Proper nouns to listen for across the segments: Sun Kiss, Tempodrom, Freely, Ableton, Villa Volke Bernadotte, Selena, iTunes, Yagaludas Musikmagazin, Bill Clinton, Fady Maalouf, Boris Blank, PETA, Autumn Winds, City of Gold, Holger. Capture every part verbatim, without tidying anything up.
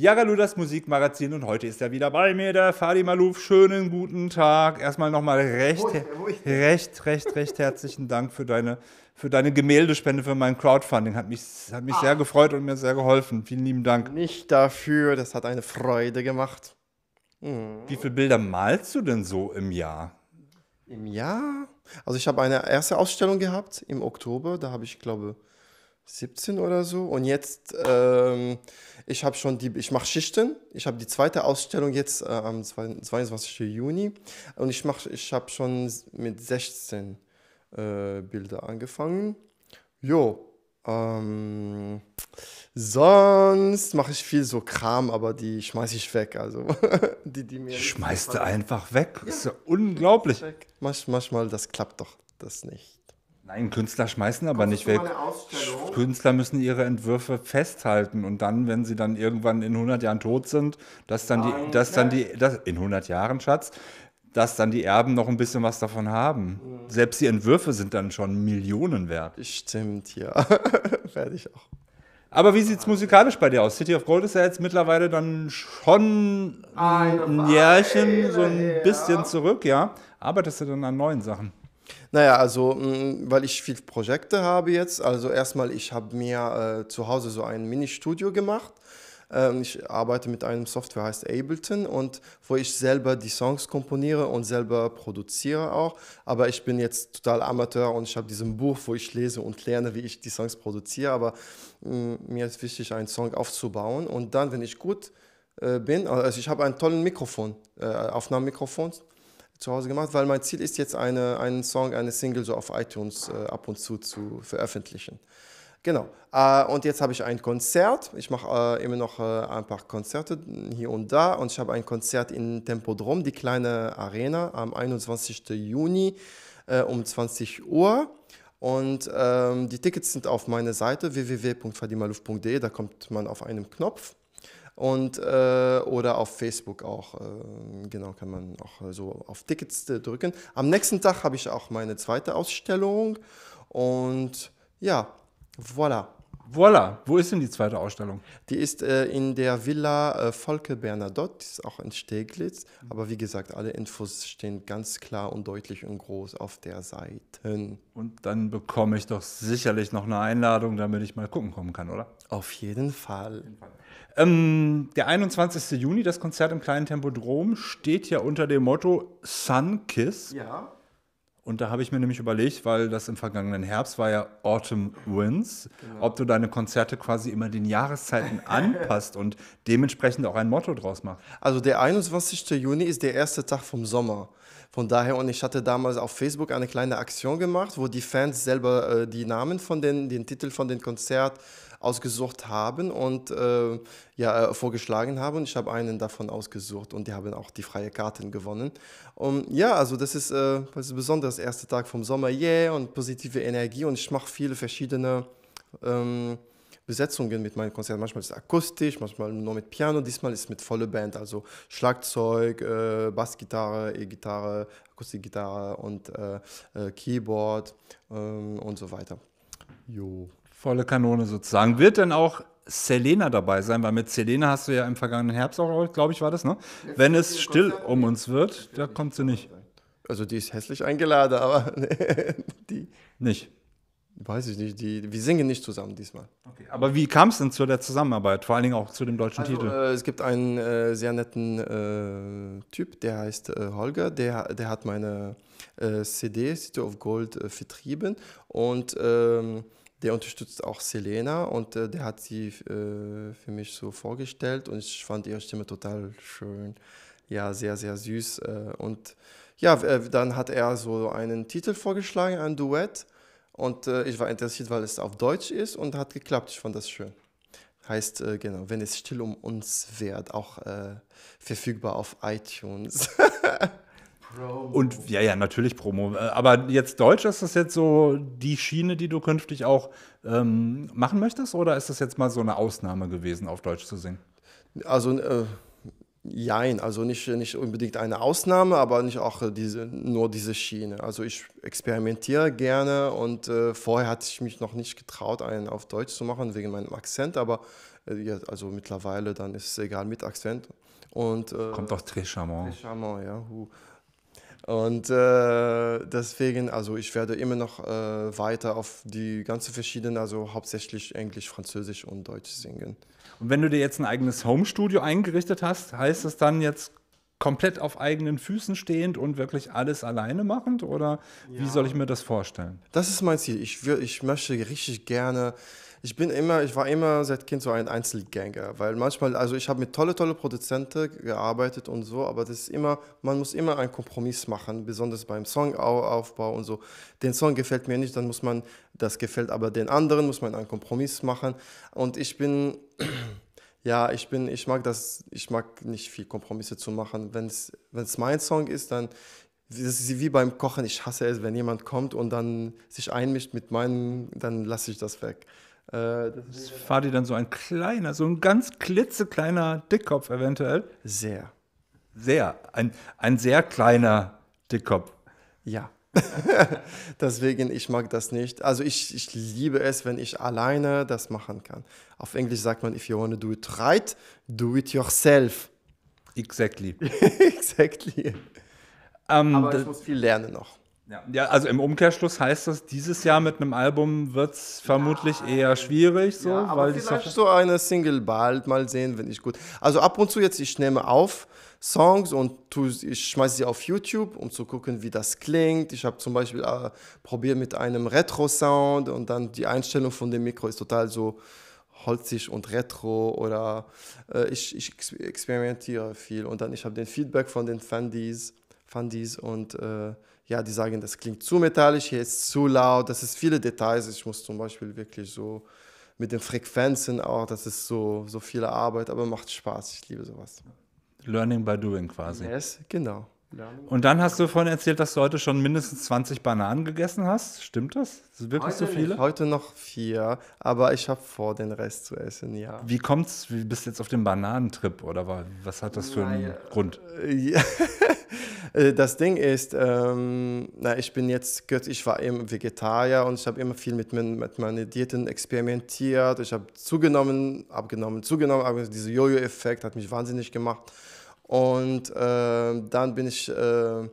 Yagaludas Musikmagazin, und heute ist er wieder bei mir, der Fady Maalouf. Schönen guten Tag. Erstmal nochmal recht, ruhig, ruhig. recht, recht, recht herzlichen Dank für deine, für deine Gemäldespende, für mein Crowdfunding. Hat mich, hat mich ah. sehr gefreut und mir sehr geholfen. Vielen lieben Dank. Nicht dafür, das hat eine Freude gemacht. Hm. Wie viele Bilder malst du denn so im Jahr? Im Jahr? Also ich habe eine erste Ausstellung gehabt im Oktober, da habe ich, glaube siebzehn oder so, und jetzt ähm, ich habe schon die ich mache Schichten. Ich habe die zweite Ausstellung jetzt äh, am zweiundzwanzigsten Juni, und ich mache ich habe schon mit sechzehn äh, Bilder angefangen. Jo, ähm, sonst mache ich viel so Kram, aber die schmeiße ich weg, also die die mir schmeißt du einfach weg. Ja. Ist ja unglaublich. Manch, manchmal das klappt doch das nicht. Nein, Künstler schmeißen aber Kommst nicht weg. Künstler müssen ihre Entwürfe festhalten, und dann, wenn sie dann irgendwann in hundert Jahren tot sind, dass dann Nein. die, dass dann die, dass, in hundert Jahren, Schatz, dass dann die Erben noch ein bisschen was davon haben. Mhm. Selbst die Entwürfe sind dann schon Millionen wert. Stimmt, ja. Werde ich auch. Aber wie sieht es musikalisch bei dir aus? City of Gold ist ja jetzt mittlerweile dann schon ein Jährchen, so ein bisschen zurück, ja. Arbeitest du dann an neuen Sachen? Naja, also, weil ich viele Projekte habe jetzt, also erstmal, ich habe mir äh, zu Hause so ein Mini-Studio gemacht. Ähm, ich arbeite mit einem Software, heißt Ableton, und wo ich selber die Songs komponiere und selber produziere auch. Aber ich bin jetzt total Amateur, und ich habe diesen Buch, wo ich lese und lerne, wie ich die Songs produziere. Aber äh, mir ist wichtig, einen Song aufzubauen, und dann, wenn ich gut äh, bin, also ich habe einen tollen Mikrofon, äh, Aufnahmemikrofon zu Hause gemacht, weil mein Ziel ist jetzt, eine, einen Song, eine Single so auf iTunes äh, ab und zu zu veröffentlichen. Genau. Äh, und jetzt habe ich ein Konzert. Ich mache äh, immer noch äh, ein paar Konzerte hier und da. Und ich habe ein Konzert in Tempodrom, die kleine Arena, am einundzwanzigsten Juni äh, um zwanzig Uhr. Und ähm, die Tickets sind auf meiner Seite w w w punkt fady maalouf punkt d e. Da kommt man auf einen Knopf. Und, äh, oder auf Facebook auch, äh, genau, kann man auch so auf Tickets äh, drücken. Am nächsten Tag habe ich auch meine zweite Ausstellung, und ja, voilà. Voilà, wo ist denn die zweite Ausstellung? Die ist äh, in der Villa äh, Volke Bernadotte, die ist auch in Steglitz, mhm. aber wie gesagt, alle Infos stehen ganz klar und deutlich und groß auf der Seite. Und dann bekomme ich doch sicherlich noch eine Einladung, damit ich mal gucken kommen kann, oder? Auf jeden Fall. Auf jeden Fall. Ähm, der einundzwanzigsten Juni, das Konzert im kleinen Tempodrom, steht ja unter dem Motto Sun Kiss. Ja. Und da habe ich mir nämlich überlegt, weil das im vergangenen Herbst war ja Autumn Winds, genau. ob du deine Konzerte quasi immer den Jahreszeiten anpasst und dementsprechend auch ein Motto draus machst. Also der einundzwanzigsten Juni ist der erste Tag vom Sommer. Von daher, und ich hatte damals auf Facebook eine kleine Aktion gemacht, wo die Fans selber äh, die Namen von den, den Titel von den Konzert ausgesucht haben und äh, ja, äh, vorgeschlagen haben. Ich habe einen davon ausgesucht, und die haben auch die freie Karten gewonnen. Um, ja, also das ist, äh, das ist besonders der erste Tag vom Sommer, yeah, und positive Energie, und ich mache viele verschiedene ähm, Besetzungen mit meinen Konzerten. Manchmal ist es akustisch, manchmal nur mit Piano, diesmal ist es mit voller Band, also Schlagzeug, äh, Bassgitarre, E-Gitarre, Akustikgitarre und äh, äh, Keyboard äh, und so weiter. Jo. Volle Kanone sozusagen. Wird denn auch Selena dabei sein? Weil mit Selena hast du ja im vergangenen Herbst auch, glaube ich, war das, ne? Jetzt Wenn es still Konzert um uns wird, da kommt sie nicht. Also die ist hässlich eingeladen, aber die... Nicht? Weiß ich nicht. Die, wir singen nicht zusammen diesmal. Okay, aber wie kam es denn zu der Zusammenarbeit? Vor allen Dingen auch zu dem deutschen also, Titel. Äh, es gibt einen äh, sehr netten äh, Typ, der heißt äh, Holger. Der, der hat meine äh, C D, City of Gold, äh, vertrieben. Und... Ähm, Der unterstützt auch Selena, und äh, der hat sie äh, für mich so vorgestellt, und ich fand ihre Stimme total schön. Ja, sehr, sehr süß. Äh, und ja, äh, dann hat er so einen Titel vorgeschlagen, ein Duett, und äh, ich war interessiert, weil es auf Deutsch ist, und hat geklappt. Ich fand das schön. Heißt, äh, genau, wenn es still um uns wird, auch äh, verfügbar auf iTunes. Promo. Und ja, ja, natürlich Promo. Aber jetzt Deutsch, ist das jetzt so die Schiene, die du künftig auch ähm, machen möchtest? Oder ist das jetzt mal so eine Ausnahme gewesen, auf Deutsch zu singen? Also, äh, Jein, also nicht, nicht unbedingt eine Ausnahme, aber nicht auch diese, nur diese Schiene. Also ich experimentiere gerne und äh, vorher hatte ich mich noch nicht getraut, einen auf Deutsch zu machen, wegen meinem Akzent, aber äh, also mittlerweile dann ist es egal mit Akzent. Und, äh, kommt auch très charmant. Très charmant, ja. Und äh, deswegen, also ich werde immer noch äh, weiter auf die ganzen verschiedenen, also hauptsächlich Englisch, Französisch und Deutsch singen. Und wenn du dir jetzt ein eigenes Home-Studio eingerichtet hast, heißt das dann jetzt komplett auf eigenen Füßen stehend und wirklich alles alleine machend? Oder ja, wie soll ich mir das vorstellen? Das ist mein Ziel. Ich, will, ich möchte richtig gerne... Ich bin immer, ich war immer seit Kind so ein Einzelgänger, weil manchmal, also ich habe mit tolle, tolle Produzenten gearbeitet und so, aber das ist immer, man muss immer einen Kompromiss machen, besonders beim Songaufbau und so. Den Song gefällt mir nicht, dann muss man, das gefällt aber den anderen, muss man einen Kompromiss machen. Und ich bin, ja, ich bin, ich mag das, ich mag nicht viel Kompromisse zu machen. Wenn es, wenn es mein Song ist, dann das ist wie beim Kochen. Ich hasse es, wenn jemand kommt und dann sich einmischt mit meinen, dann lasse ich das weg. Das ist Fady dann so ein kleiner, so ein ganz klitzekleiner Dickkopf eventuell? Sehr. Sehr. Ein, ein sehr kleiner Dickkopf. Ja. Deswegen, ich mag das nicht. Also ich, ich liebe es, wenn ich alleine das machen kann. Auf Englisch sagt man, if you want to do it right, do it yourself. Exactly. Exactly. Um, Aber ich muss viel lernen noch. Ja, also im Umkehrschluss heißt das, dieses Jahr mit einem Album wird es vermutlich ja, eher schwierig. So, ja, aber weil vielleicht ich so eine Single bald mal sehen, wenn ich gut... Also ab und zu jetzt, ich nehme auf Songs und tue, ich schmeiße sie auf YouTube, um zu gucken, wie das klingt. Ich habe zum Beispiel äh, probiert mit einem Retro-Sound und dann die Einstellung von dem Mikro ist total so holzig und retro oder äh, ich, ich experimentiere viel. Und dann ich habe den Feedback von den Fandys, Fandys und... Äh, ja, die sagen, das klingt zu metallisch, hier ist zu laut, das ist viele Details. Ich muss zum Beispiel wirklich so mit den Frequenzen auch, das ist so, so viel Arbeit, aber macht Spaß, ich liebe sowas. Learning by doing quasi. Yes, genau. Und dann hast du vorhin erzählt, dass du heute schon mindestens zwanzig Bananen gegessen hast, stimmt das? Sind wirklich heute so viele? Nicht. Heute noch vier, aber ich habe vor, den Rest zu essen, ja. Wie kommt's, wie bist du jetzt auf den Bananentrip oder was hat das für einen naja. Grund? Ja. Das Ding ist, ähm, na, ich bin jetzt kürzlich, ich war eben Vegetarier und ich habe immer viel mit, mein, mit meinen Diäten experimentiert. Ich habe zugenommen, abgenommen, zugenommen, aber dieser Jojo-Effekt hat mich wahnsinnig gemacht. Und äh, dann bin ich, äh,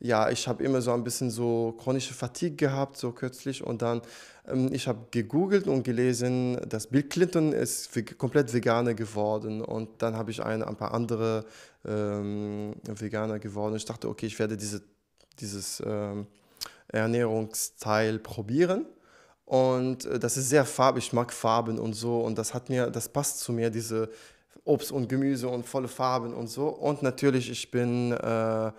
ja, ich habe immer so ein bisschen so chronische Fatigue gehabt, so kürzlich. Und dann, ähm, ich habe gegoogelt und gelesen, dass Bill Clinton ist komplett Veganer geworden. Und dann habe ich ein, ein paar andere ähm, Veganer geworden. Ich dachte, okay, ich werde diese, dieses ähm, Ernährungsteil probieren. Und äh, das ist sehr farbig, ich mag Farben und so. Und das hat mir, das passt zu mir, diese... Obst und Gemüse und volle Farben und so. Und natürlich, ich bin äh, äh,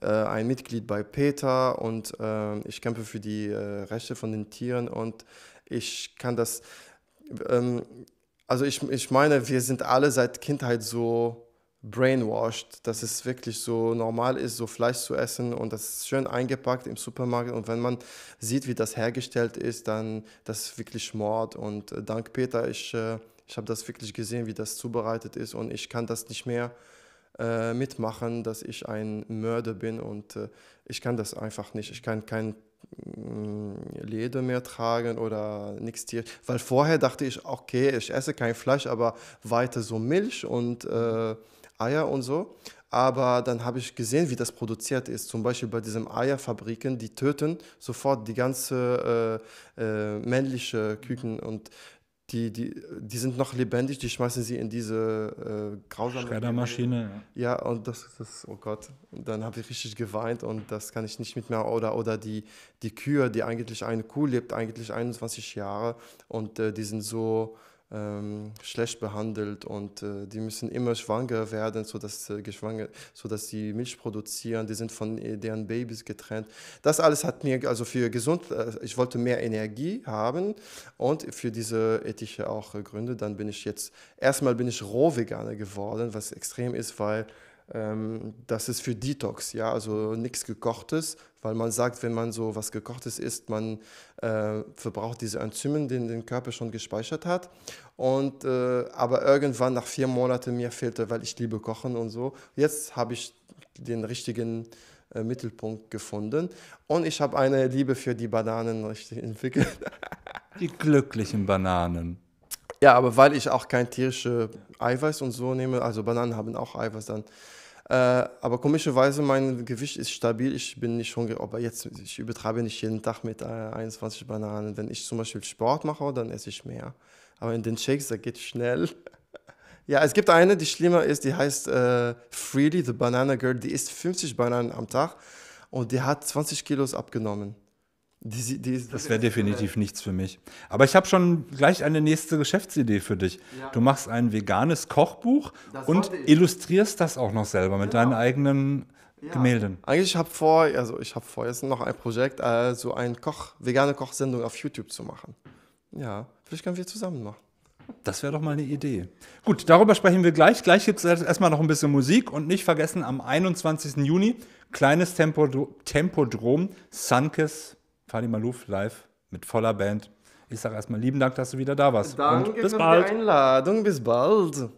ein Mitglied bei PETA und äh, ich kämpfe für die äh, Rechte von den Tieren und ich kann das, ähm, also ich, ich meine, wir sind alle seit Kindheit so brainwashed, dass es wirklich so normal ist, so Fleisch zu essen und das ist schön eingepackt im Supermarkt und wenn man sieht, wie das hergestellt ist, dann das ist wirklich Mord und äh, dank PETA, ich... Äh, Ich habe das wirklich gesehen, wie das zubereitet ist und ich kann das nicht mehr äh, mitmachen, dass ich ein Mörder bin und äh, ich kann das einfach nicht. Ich kann kein mh, Leder mehr tragen oder nichts Tier. Weil vorher dachte ich, okay, ich esse kein Fleisch, aber weiter so Milch und äh, Eier und so. Aber dann habe ich gesehen, wie das produziert ist. Zum Beispiel bei diesen Eierfabriken, die töten sofort die ganze äh, äh, männliche Küken und Die, die, die sind noch lebendig, die schmeißen sie in diese äh, grausame Schreddermaschine. Ja, und das ist, oh Gott, und dann habe ich richtig geweint und das kann ich nicht mit mehr. Oder, oder die, die Kühe, die eigentlich eine Kuh lebt, eigentlich einundzwanzig Jahre und äh, die sind so ähm, schlecht behandelt und äh, die müssen immer schwanger werden, sodass, äh, geschwanger, sodass sie Milch produzieren, die sind von äh, deren Babys getrennt. Das alles hat mir, also für gesund, äh, ich wollte mehr Energie haben und für diese ethische auch äh, Gründe, dann bin ich jetzt, erstmal bin ich Rohveganer geworden, was extrem ist, weil ähm, das ist für Detox, ja, also nichts Gekochtes, weil man sagt, wenn man so was Gekochtes isst, man äh, verbraucht diese Enzyme, die den Körper schon gespeichert hat. Und, äh, aber irgendwann nach vier Monaten mir fehlte, weil ich liebe Kochen und so. Jetzt habe ich den richtigen äh, Mittelpunkt gefunden und ich habe eine Liebe für die Bananen richtig entwickelt. Die glücklichen Bananen. Ja, aber weil ich auch kein tierisches Eiweiß und so nehme, also Bananen haben auch Eiweiß dann. Äh, aber komischerweise, mein Gewicht ist stabil, ich bin nicht hungrig, aber jetzt, ich übertreibe nicht jeden Tag mit äh, einundzwanzig Bananen. Wenn ich zum Beispiel Sport mache, dann esse ich mehr. Aber in den Shakes, da geht es schnell. Ja, es gibt eine, die schlimmer ist, die heißt äh, Freely, the Banana Girl, die isst fünfzig Bananen am Tag und die hat zwanzig Kilos abgenommen. Die, die, die das wäre definitiv äh, nichts für mich. Aber ich habe schon gleich eine nächste Geschäftsidee für dich. Ja. Du machst ein veganes Kochbuch das und illustrierst das auch noch selber mit genau. deinen eigenen ja. Gemälden. Eigentlich habe ich vor, also ich habe vor, jetzt noch ein Projekt, äh, so eine Koch, vegane Kochsendung auf YouTube zu machen. Ja, vielleicht können wir zusammen machen. Das wäre doch mal eine Idee. Gut, darüber sprechen wir gleich. Gleich gibt es erstmal noch ein bisschen Musik und nicht vergessen, am einundzwanzigsten Juni, kleines Tempo, Tempodrom, Sun Kiss. Fady Maalouf live mit voller Band. Ich sage erstmal lieben Dank, dass du wieder da warst. Danke und bis bald. Für die Einladung. Bis bald.